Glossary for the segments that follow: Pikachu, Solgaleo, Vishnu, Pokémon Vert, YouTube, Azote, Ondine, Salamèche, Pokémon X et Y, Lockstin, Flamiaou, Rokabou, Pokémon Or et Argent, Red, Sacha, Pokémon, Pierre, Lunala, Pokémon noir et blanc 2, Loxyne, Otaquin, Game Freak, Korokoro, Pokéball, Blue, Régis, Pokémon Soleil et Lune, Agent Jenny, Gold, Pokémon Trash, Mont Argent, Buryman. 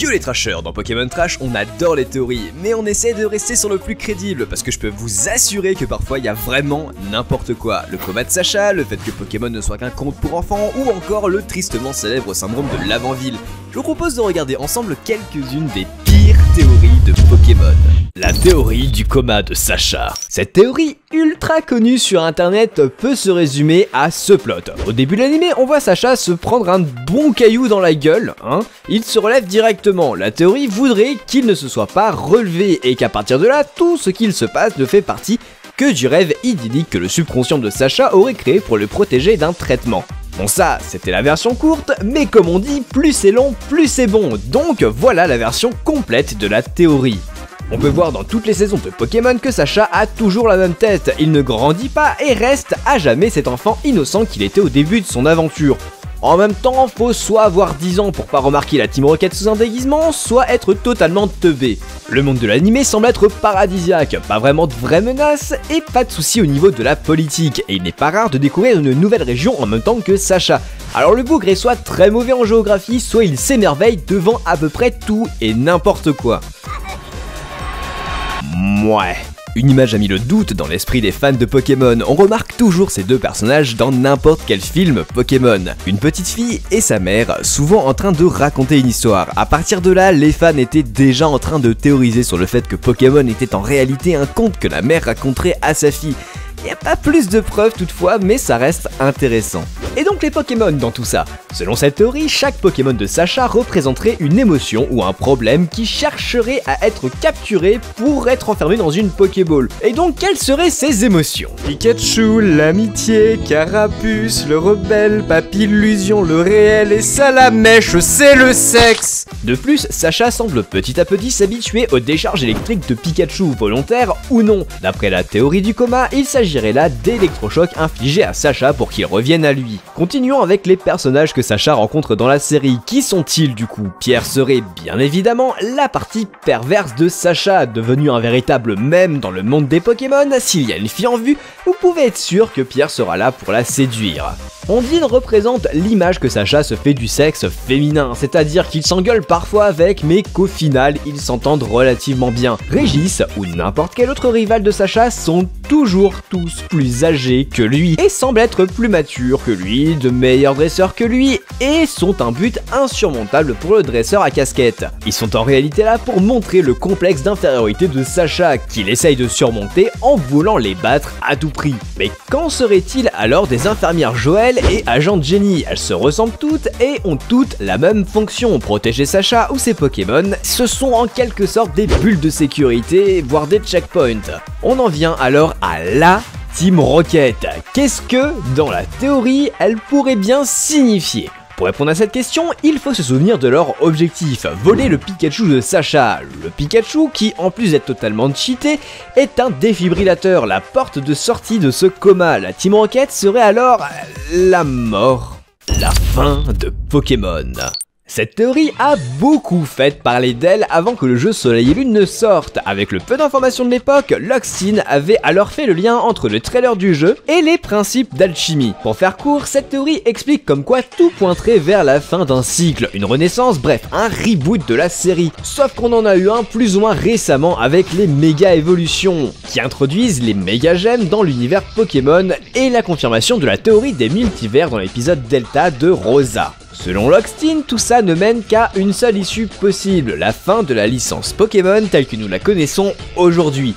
Yo les trashers, dans Pokémon Trash, on adore les théories, mais on essaie de rester sur le plus crédible, parce que je peux vous assurer que parfois il y a vraiment n'importe quoi. Le coma de Sacha, le fait que Pokémon ne soit qu'un conte pour enfants, ou encore le tristement célèbre syndrome de Lavanville. Je vous propose de regarder ensemble quelques-unes des pires théories de Pokémon. La théorie du coma de Sacha. Cette théorie ultra connue sur internet peut se résumer à ce plot. Au début de l'animé, on voit Sacha se prendre un bon caillou dans la gueule, hein. Il se relève directement. La théorie voudrait qu'il ne se soit pas relevé et qu'à partir de là, tout ce qu'il se passe ne fait partie que du rêve idyllique que le subconscient de Sacha aurait créé pour le protéger d'un traitement. Bon, ça, c'était la version courte, mais comme on dit, plus c'est long, plus c'est bon. Donc voilà la version complète de la théorie. On peut voir dans toutes les saisons de Pokémon que Sacha a toujours la même tête, il ne grandit pas et reste à jamais cet enfant innocent qu'il était au début de son aventure. En même temps, faut soit avoir 10 ans pour pas remarquer la Team Rocket sous un déguisement, soit être totalement teubé. Le monde de l'animé semble être paradisiaque, pas vraiment de vraies menaces et pas de soucis au niveau de la politique, et il n'est pas rare de découvrir une nouvelle région en même temps que Sacha. Alors le bougre est soit très mauvais en géographie, soit il s'émerveille devant à peu près tout et n'importe quoi. Mouais. Une image a mis le doute dans l'esprit des fans de Pokémon, on remarque toujours ces deux personnages dans n'importe quel film Pokémon. Une petite fille et sa mère, souvent en train de raconter une histoire. À partir de là, les fans étaient déjà en train de théoriser sur le fait que Pokémon était en réalité un conte que la mère raconterait à sa fille. Il n'y a pas plus de preuves toutefois, mais ça reste intéressant. Et donc les Pokémon dans tout ça? Selon cette théorie, chaque Pokémon de Sacha représenterait une émotion ou un problème qui chercherait à être capturé pour être enfermé dans une Pokéball. Et donc quelles seraient ces émotions? Pikachu, l'amitié, Carapuce, le rebelle, Papillusion, le réel et Salamèche, c'est le sexe! De plus, Sacha semble petit à petit s'habituer aux décharges électriques de Pikachu, volontaires ou non. D'après la théorie du coma, il s'agit là d'électrochocs infligés à Sacha pour qu'il revienne à lui. Continuons avec les personnages que Sacha rencontre dans la série. Qui sont-ils du coup? Pierre serait bien évidemment la partie perverse de Sacha, devenu un véritable mème dans le monde des Pokémon. S'il y a une fille en vue, vous pouvez être sûr que Pierre sera là pour la séduire. Ondine représente l'image que Sacha se fait du sexe féminin, c'est-à-dire qu'il s'engueule parfois avec, mais qu'au final, ils s'entendent relativement bien. Régis, ou n'importe quel autre rival de Sacha, sont toujours tous plus âgés que lui, et semblent être plus matures que lui, de meilleurs dresseurs que lui, et sont un but insurmontable pour le dresseur à casquette. Ils sont en réalité là pour montrer le complexe d'infériorité de Sacha, qu'il essaye de surmonter en voulant les battre à tout prix. Mais qu'en serait-il alors des infirmières Joël et Agent Jenny? Elles se ressemblent toutes et ont toutes la même fonction, protéger Sacha ou ses Pokémon. Ce sont en quelque sorte des bulles de sécurité, voire des checkpoints. On en vient alors à la Team Rocket. Qu'est-ce que, dans la théorie, elle pourrait bien signifier? Pour répondre à cette question, il faut se souvenir de leur objectif, voler le Pikachu de Sacha. Le Pikachu, qui en plus d'être totalement cheaté, est un défibrillateur, la porte de sortie de ce coma. La Team Rocket serait alors la mort. La fin de Pokémon. Cette théorie a beaucoup fait parler d'elle avant que le jeu Soleil et Lune ne sorte. Avec le peu d'informations de l'époque, Loxyne avait alors fait le lien entre le trailer du jeu et les principes d'alchimie. Pour faire court, cette théorie explique comme quoi tout pointerait vers la fin d'un cycle, une renaissance, bref, un reboot de la série. Sauf qu'on en a eu un plus ou moins récemment avec les méga évolutions, qui introduisent les méga gemmes dans l'univers Pokémon et la confirmation de la théorie des multivers dans l'épisode Delta de Rosa. Selon Lockstin, tout ça ne mène qu'à une seule issue possible, la fin de la licence Pokémon telle que nous la connaissons aujourd'hui.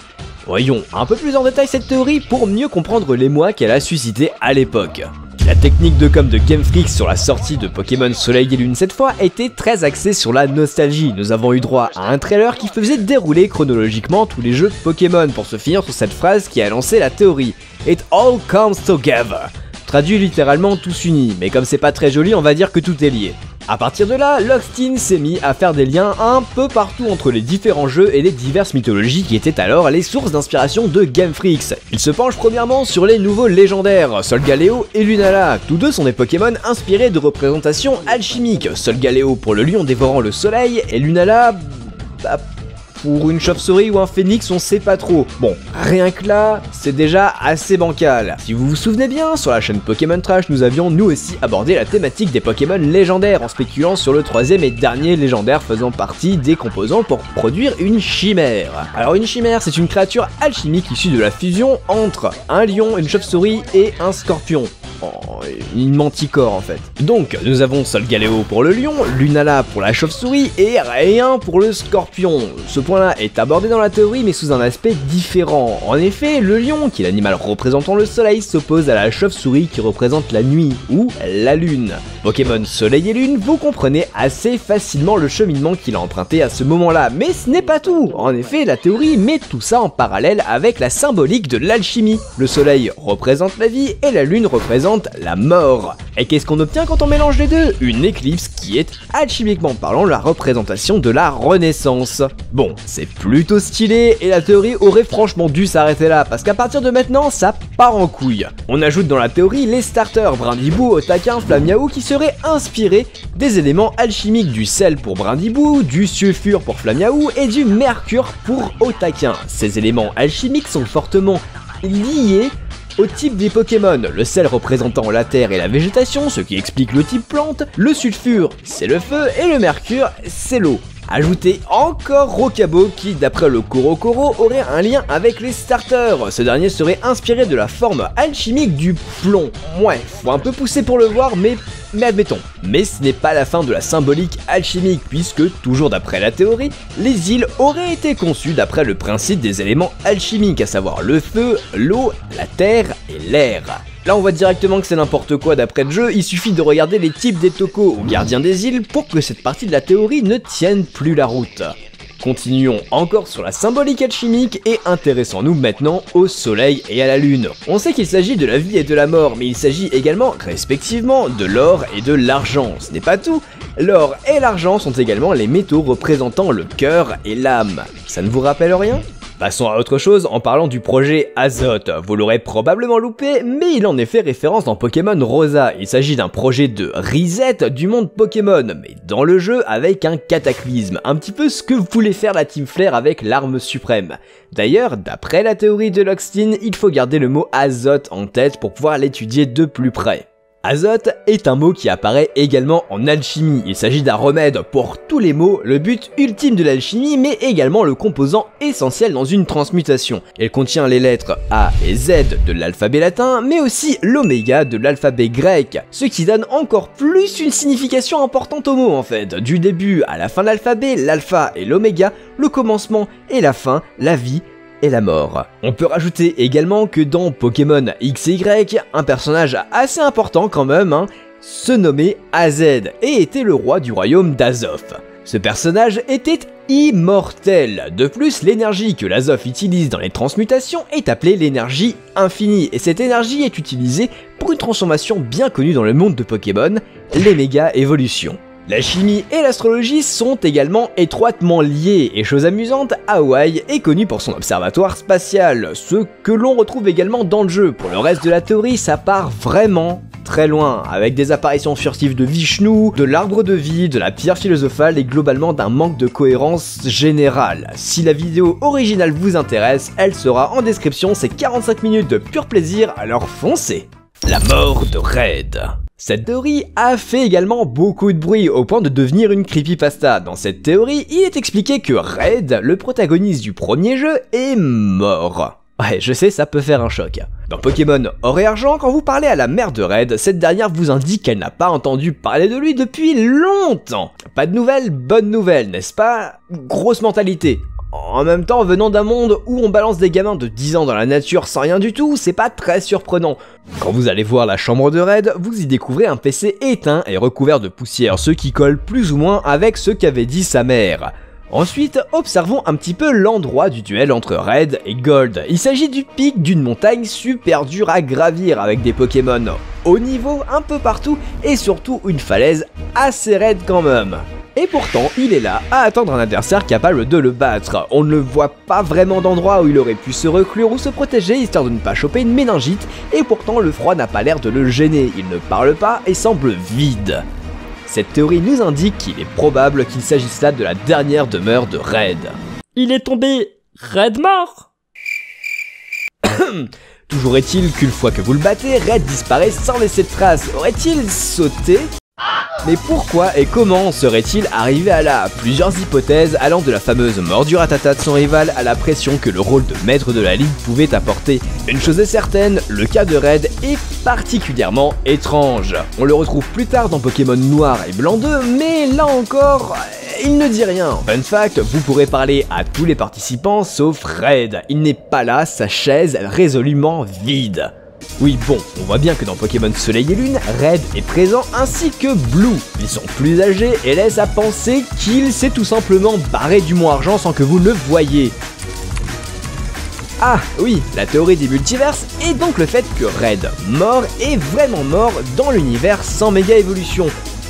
Voyons un peu plus en détail cette théorie pour mieux comprendre l'émoi qu'elle a suscité à l'époque. La technique de com de Game Freak sur la sortie de Pokémon Soleil et Lune cette fois était très axée sur la nostalgie. Nous avons eu droit à un trailer qui faisait dérouler chronologiquement tous les jeux Pokémon pour se finir sur cette phrase qui a lancé la théorie. It all comes together. Traduit littéralement tous unis, mais comme c'est pas très joli, on va dire que tout est lié. A partir de là, Lockstin s'est mis à faire des liens un peu partout entre les différents jeux et les diverses mythologies qui étaient alors les sources d'inspiration de Game Freak. Il se penche premièrement sur les nouveaux légendaires, Solgaleo et Lunala. Tous deux sont des Pokémon inspirés de représentations alchimiques. Solgaleo pour le lion dévorant le soleil et Lunala... Bah, pour une chauve-souris ou un phénix, on sait pas trop. Bon, rien que là, c'est déjà assez bancal. Si vous vous souvenez bien, sur la chaîne Pokémon Trash, nous avions nous aussi abordé la thématique des Pokémon légendaires en spéculant sur le troisième et dernier légendaire faisant partie des composants pour produire une chimère. Alors une chimère, c'est une créature alchimique issue de la fusion entre un lion, une chauve-souris et un scorpion. Une manticore en fait. Donc nous avons Solgaleo pour le lion, Lunala pour la chauve-souris et rien pour le scorpion. Ce point là est abordé dans la théorie mais sous un aspect différent. En effet, le lion, qui est l'animal représentant le soleil, s'oppose à la chauve-souris qui représente la nuit ou la lune. Pokémon Soleil et Lune, vous comprenez assez facilement le cheminement qu'il a emprunté à ce moment là. Mais ce n'est pas tout. En effet, la théorie met tout ça en parallèle avec la symbolique de l'alchimie. Le soleil représente la vie et la lune représente la mort. Et qu'est-ce qu'on obtient quand on mélange les deux? Une éclipse qui est, alchimiquement parlant, la représentation de la renaissance. Bon, c'est plutôt stylé et la théorie aurait franchement dû s'arrêter là parce qu'à partir de maintenant, ça part en couille. On ajoute dans la théorie les starters Brindibou, Otaquin, Flamiaou qui seraient inspirés des éléments alchimiques du sel pour Brindibou, du sulfure pour Flamiaou et du mercure pour Otaquin. Ces éléments alchimiques sont fortement liés au type des Pokémon, le sel représentant la terre et la végétation, ce qui explique le type plante, le sulfure, c'est le feu, et le mercure, c'est l'eau. Ajoutez encore Rokabou qui, d'après le Korokoro, aurait un lien avec les starters. Ce dernier serait inspiré de la forme alchimique du plomb. Ouais, faut un peu pousser pour le voir, mais admettons. Mais ce n'est pas la fin de la symbolique alchimique, puisque, toujours d'après la théorie, les îles auraient été conçues d'après le principe des éléments alchimiques, à savoir le feu, l'eau, la terre et l'air. Là on voit directement que c'est n'importe quoi d'après le jeu, il suffit de regarder les types des tokos ou gardiens des îles pour que cette partie de la théorie ne tienne plus la route. Continuons encore sur la symbolique alchimique et intéressons-nous maintenant au soleil et à la lune. On sait qu'il s'agit de la vie et de la mort, mais il s'agit également, respectivement, de l'or et de l'argent. Ce n'est pas tout, l'or et l'argent sont également les métaux représentant le cœur et l'âme. Ça ne vous rappelle rien ? Passons à autre chose en parlant du projet Azote. Vous l'aurez probablement loupé, mais il en est fait référence dans Pokémon Rosa. Il s'agit d'un projet de reset du monde Pokémon, mais dans le jeu avec un cataclysme, un petit peu ce que voulait faire la Team Flare avec l'arme suprême. D'ailleurs, d'après la théorie de Lockstin, il faut garder le mot Azote en tête pour pouvoir l'étudier de plus près. Azote est un mot qui apparaît également en alchimie, il s'agit d'un remède pour tous les maux, le but ultime de l'alchimie mais également le composant essentiel dans une transmutation. Elle contient les lettres A et Z de l'alphabet latin mais aussi l'oméga de l'alphabet grec, ce qui donne encore plus une signification importante au mot en fait. Du début à la fin de l'alphabet, l'alpha et l'oméga, le commencement et la fin, la vie et la mort. On peut rajouter également que dans Pokémon X et Y, un personnage assez important quand même, se nommait AZ et était le roi du royaume d'Azoth. Ce personnage était immortel. De plus, l'énergie que l'Azoth utilise dans les transmutations est appelée l'énergie infinie, et cette énergie est utilisée pour une transformation bien connue dans le monde de Pokémon, les méga évolutions. La chimie et l'astrologie sont également étroitement liées, et chose amusante, Hawaï est connu pour son observatoire spatial, ce que l'on retrouve également dans le jeu. Pour le reste de la théorie, ça part vraiment très loin, avec des apparitions furtives de Vishnu, de l'arbre de vie, de la pierre philosophale et globalement d'un manque de cohérence générale. Si la vidéo originale vous intéresse, elle sera en description, c'est 45 minutes de pur plaisir, alors foncez! La mort de Red. Cette théorie a fait également beaucoup de bruit au point de devenir une creepypasta. Dans cette théorie, il est expliqué que Red, le protagoniste du premier jeu, est mort. Ouais, je sais, ça peut faire un choc. Dans Pokémon Or et Argent, quand vous parlez à la mère de Red, cette dernière vous indique qu'elle n'a pas entendu parler de lui depuis longtemps. Pas de nouvelles, bonne nouvelle, n'est-ce pas? Grosse mentalité. En même temps, venant d'un monde où on balance des gamins de 10 ans dans la nature sans rien du tout, c'est pas très surprenant. Quand vous allez voir la chambre de Red, vous y découvrez un PC éteint et recouvert de poussière, ce qui colle plus ou moins avec ce qu'avait dit sa mère. Ensuite, observons un petit peu l'endroit du duel entre Red et Gold. Il s'agit du pic d'une montagne super dure à gravir avec des Pokémon haut niveau un peu partout et surtout une falaise assez raide quand même. Et pourtant, il est là à attendre un adversaire capable de le battre. On ne le voit pas vraiment d'endroit où il aurait pu se reclure ou se protéger histoire de ne pas choper une méningite, et pourtant le froid n'a pas l'air de le gêner, il ne parle pas et semble vide. Cette théorie nous indique qu'il est probable qu'il s'agisse là de la dernière demeure de Red. il est tombé Red mort. Toujours est-il qu'une fois que vous le battez, Red disparaît sans laisser de trace. Aurait-il sauté? Mais pourquoi et comment serait-il arrivé à là? Plusieurs hypothèses allant de la fameuse mordure à tata de son rival à la pression que le rôle de maître de la ligue pouvait apporter. Une chose est certaine, le cas de Red est particulièrement étrange. On le retrouve plus tard dans Pokémon Noir et Blanc 2, mais là encore, il ne dit rien. Fun fact, vous pourrez parler à tous les participants sauf Red. Il n'est pas là, sa chaise résolument vide. Oui bon, on voit bien que dans Pokémon Soleil et Lune, Red est présent ainsi que Blue. Ils sont plus âgés et laissent à penser qu'il s'est tout simplement barré du Mont Argent sans que vous le voyiez. Ah oui, la théorie des multiverses est donc le fait que Red, mort, est vraiment mort dans l'univers sans méga évolution.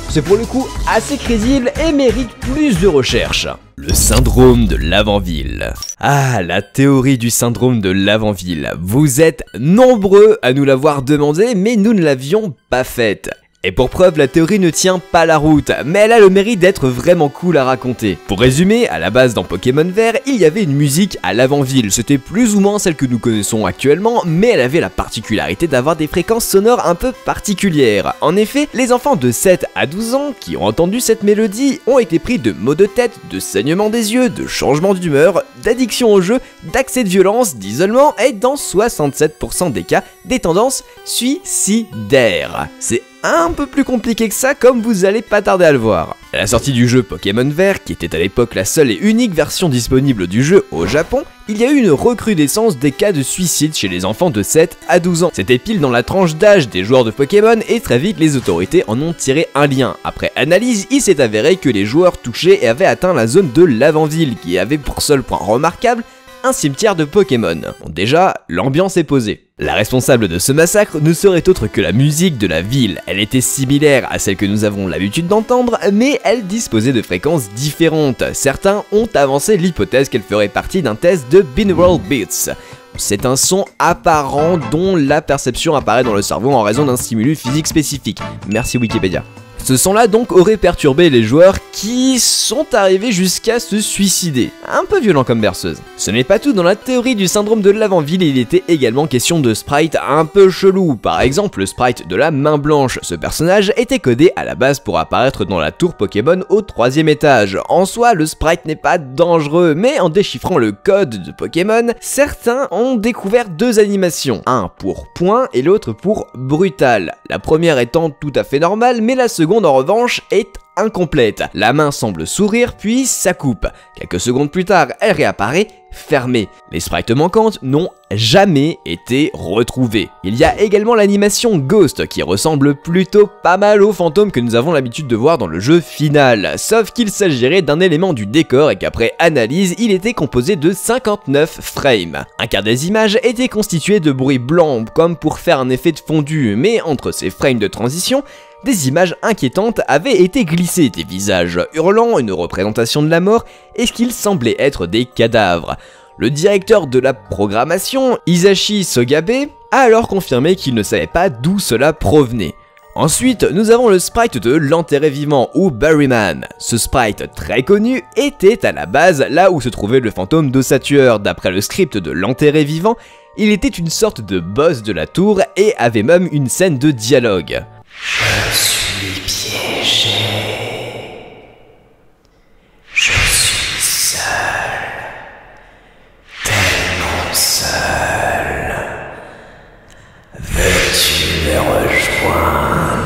C'est pour le coup assez crédible et mérite plus de recherches. Le syndrome de Lavanville. Ah, la théorie du syndrome de Lavanville. Vous êtes nombreux à nous l'avoir demandé, mais nous ne l'avions pas faite. Et pour preuve, la théorie ne tient pas la route, mais elle a le mérite d'être vraiment cool à raconter. Pour résumer, à la base dans Pokémon Vert, il y avait une musique à Lavanville, c'était plus ou moins celle que nous connaissons actuellement, mais elle avait la particularité d'avoir des fréquences sonores un peu particulières. En effet, les enfants de 7 à 12 ans qui ont entendu cette mélodie ont été pris de maux de tête, de saignements des yeux, de changement d'humeur, d'addiction au jeu, d'accès de violence, d'isolement et dans 67% des cas, des tendances suicidaires. C'est un peu plus compliqué que ça, comme vous allez pas tarder à le voir. À la sortie du jeu Pokémon Vert, qui était à l'époque la seule et unique version disponible du jeu au Japon, il y a eu une recrudescence des cas de suicide chez les enfants de 7 à 12 ans. C'était pile dans la tranche d'âge des joueurs de Pokémon et très vite les autorités en ont tiré un lien. Après analyse, il s'est avéré que les joueurs touchés avaient atteint la zone de Lavanville, qui avait pour seul point remarquable un cimetière de Pokémon. Bon, déjà, l'ambiance est posée. La responsable de ce massacre ne serait autre que la musique de la ville. Elle était similaire à celle que nous avons l'habitude d'entendre, mais elle disposait de fréquences différentes. Certains ont avancé l'hypothèse qu'elle ferait partie d'un test de binaural beats. C'est un son apparent dont la perception apparaît dans le cerveau en raison d'un stimulus physique spécifique. Merci Wikipédia. Ce son-là donc aurait perturbé les joueurs qui sont arrivés jusqu'à se suicider. Un peu violent comme berceuse. Ce n'est pas tout, dans la théorie du syndrome de Lavanville, il était également question de sprites un peu chelous. Par exemple, le sprite de la main blanche. Ce personnage était codé à la base pour apparaître dans la tour Pokémon au 3e étage. En soi, le sprite n'est pas dangereux, mais en déchiffrant le code de Pokémon, certains ont découvert deux animations. Un pour point et l'autre pour brutal. La première étant tout à fait normale, mais la seconde en revanche est incomplète. La main semble sourire puis ça coupe. Quelques secondes plus tard, elle réapparaît fermée. Les sprites manquantes n'ont jamais été retrouvées. Il y a également l'animation Ghost qui ressemble plutôt pas mal aux fantômes que nous avons l'habitude de voir dans le jeu final. Sauf qu'il s'agirait d'un élément du décor et qu'après analyse, il était composé de 59 frames. Un quart des images était constitué de bruit blanc comme pour faire un effet de fondu, mais entre ces frames de transition, des images inquiétantes avaient été glissées, des visages hurlants, une représentation de la mort et ce qu'ils semblaient être des cadavres. Le directeur de la programmation, Hisashi Sogabe, a alors confirmé qu'il ne savait pas d'où cela provenait. Ensuite, nous avons le sprite de l'enterré vivant ou Buryman. Ce sprite très connu était à la base là où se trouvait le fantôme d'ossature. D'après le script de l'enterré vivant, il était une sorte de boss de la tour et avait même une scène de dialogue. Je suis piégé. Je suis seul. Tellement seul. Veux-tu me rejoindre ?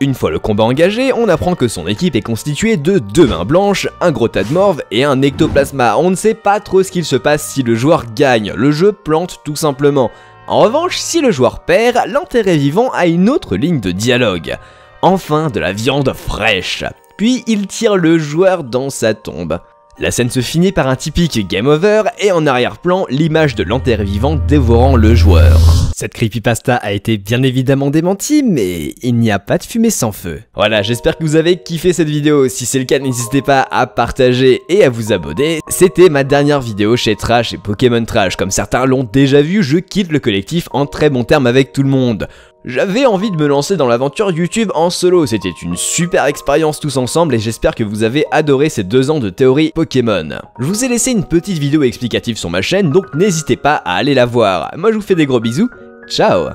Une fois le combat engagé, on apprend que son équipe est constituée de deux mains blanches, un gros tas de morve et un ectoplasma. On ne sait pas trop ce qu'il se passe si le joueur gagne, le jeu plante tout simplement. En revanche, si le joueur perd, l'enterré vivant a une autre ligne de dialogue. Enfin, de la viande fraîche. Puis il tire le joueur dans sa tombe. La scène se finit par un typique game over et en arrière-plan, l'image de l'enterré vivant dévorant le joueur. Cette creepypasta a été bien évidemment démentie, mais il n'y a pas de fumée sans feu. Voilà, j'espère que vous avez kiffé cette vidéo. Si c'est le cas, n'hésitez pas à partager et à vous abonner. C'était ma dernière vidéo chez Trash et Pokémon Trash. Comme certains l'ont déjà vu, je quitte le collectif en très bon terme avec tout le monde. J'avais envie de me lancer dans l'aventure YouTube en solo, c'était une super expérience tous ensemble et j'espère que vous avez adoré ces 2 ans de théorie Pokémon. Je vous ai laissé une petite vidéo explicative sur ma chaîne, donc n'hésitez pas à aller la voir. Moi je vous fais des gros bisous, ciao!